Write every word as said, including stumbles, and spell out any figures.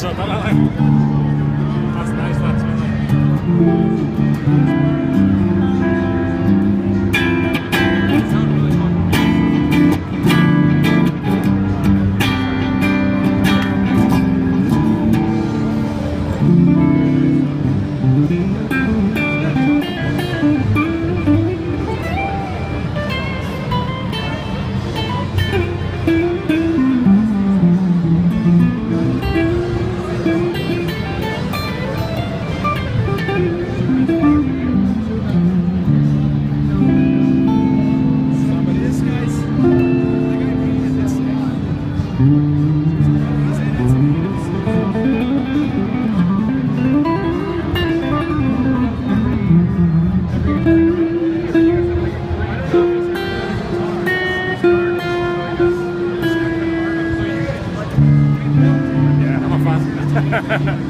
shot. That's nice, that's nice. Ha, ha, ha.